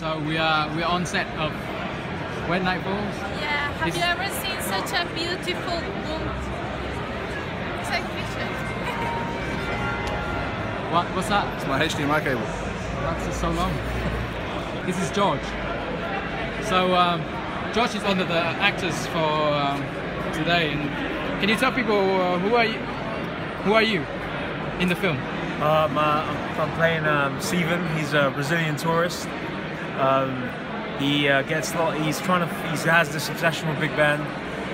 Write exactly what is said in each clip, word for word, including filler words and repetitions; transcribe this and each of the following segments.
So we are we're on set of When Night Falls. Yeah. Have it's, you ever seen such a beautiful moon? It's like vision. What? What's that? It's my H D M I cable. That's just so long. This is George. So um, George is one of the actors for um, today. And can you tell people uh, who are you? Who are you in the film? Um, uh, I'm playing um, Steven. He's a Brazilian tourist. Um, he uh, gets a lot, he's trying to, he has this obsession with Big Ben,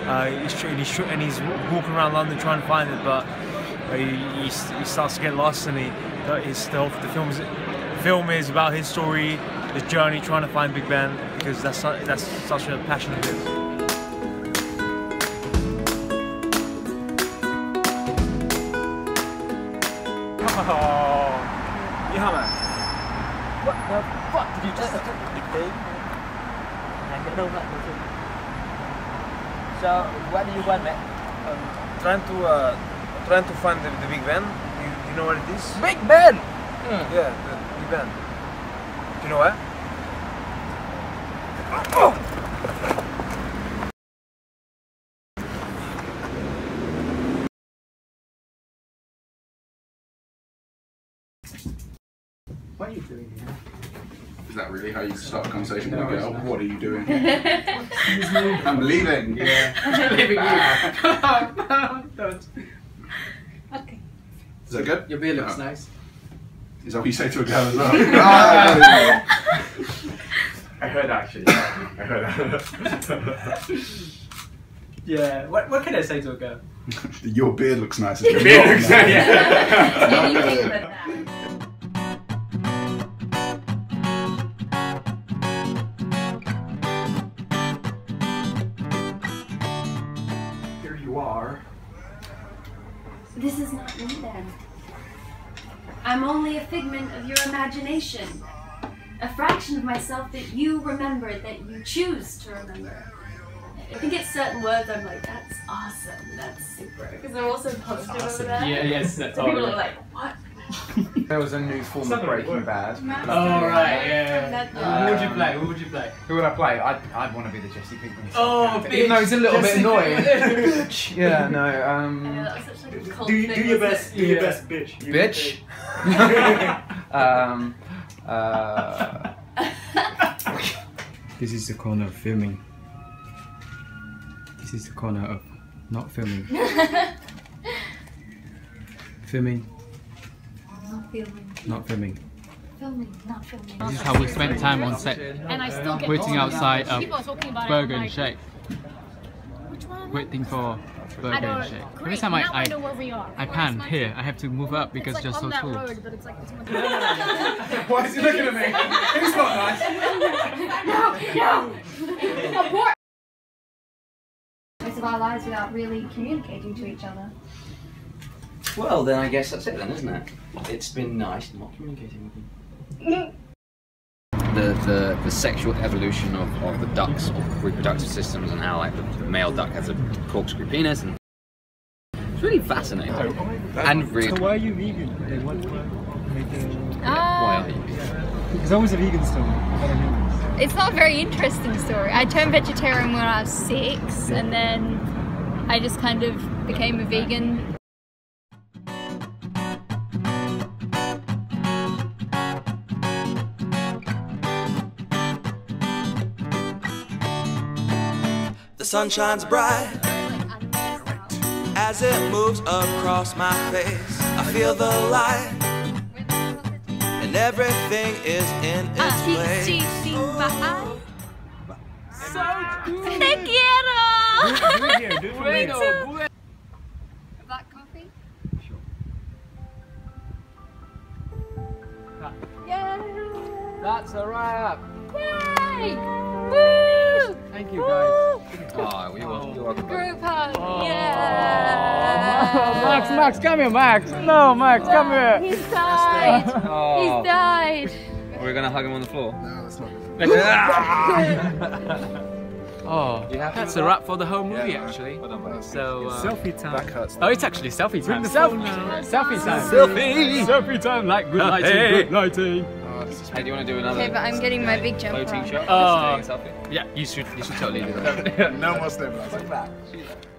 uh, he's, and, he's, and he's walking around London trying to find it, but uh, he, he, he starts to get lost, and he, his, the, the, film is, the film is about his story, his journey trying to find Big Ben, because that's, that's such a passion of his. Oh, yeah man. What the fuck did you just do? I don't know. So what do you want, man? I'm trying to uh, trying to find the, the Big Ben. You, you know what it is? Big Ben. Mm. Yeah, the Big Ben. Do you know what? Oh! What are you doing here? Is that really how you start a conversation with a girl? What are you doing here? I'm leaving. Yeah. I'm leaving you. Don't. Okay. Is that good? Your beer looks no. nice. Is that what you say to a girl as well? I heard actually. I heard that. Yeah. What, what can I say to a girl? Your beard looks nice. Your beard looks nice. Yeah. Are. This is not me then. I'm only a figment of your imagination. A fraction of myself that you remember, that you choose to remember. I think it's certain words I'm like, that's awesome, that's super. Because they're also positive awesome. Over there. Yeah, yes, that's all. People are like, what? There was a new form of Breaking Bad. Oh right, yeah. Um, Who would you play? Who would you play? Who would I play? I'd, I'd want to be the Jesse Pinkman. Oh, bitch. Even though he's a little Jesse bit annoying. Yeah, no. Um, I know, that was such a cold do, thing, do your best. Do yeah. your best, bitch. You bitch. bitch. um. Uh. This is the corner of filming. This is the corner of not filming. Filming. Filming. Not filming. Filming, not filming. This is how we spent time on set. And I still get waiting outside of Burger and Shake. Which one? Waiting for Burger and Shake. Every time I I, I, I pan here, I have to move up because it's like just on so that cool. Road, but it's like this one. Why is he looking at me? It's not nice. No, no. Abort. Most of our lives without really communicating to each other. Well, then I guess that's it then, isn't it? It's been nice not communicating with you. The, the, the sexual evolution of, of the ducks, of reproductive systems, and how like the, the male duck has a corkscrew penis. And it's really fascinating. Oh, and really. So why are you vegan? Why, why are you vegan? It's always a vegan story. I mean. It's not a very interesting story. I turned vegetarian when I was six, and then I just kind of became a vegan. The sun shines bright as it moves across my face. I feel the light and everything is in its place. So cool. Te quiero! Me too. Black coffee? Sure. Yeah. That's a wrap! Yay! Woo! Thank you guys. Oh, we want to do group hug. Oh. Yeah. Max, Max, come here, Max. No, Max, come here. He's died. Oh. He's died. We're gonna hug him on the floor. No, that's not good. Oh, that's a wrap for the whole movie, yeah, actually. Well, so uh, selfie time. That hurts. Oh, it's actually selfie time. Selfie. Selfie time. Selfie. Selfie time. Like good lighting. Good lighting. Hey, do you want to do another? Okay, but I'm getting my big jump on. Oh, uh, yeah, you should, you should totally do that. No more stabilizers. Like that.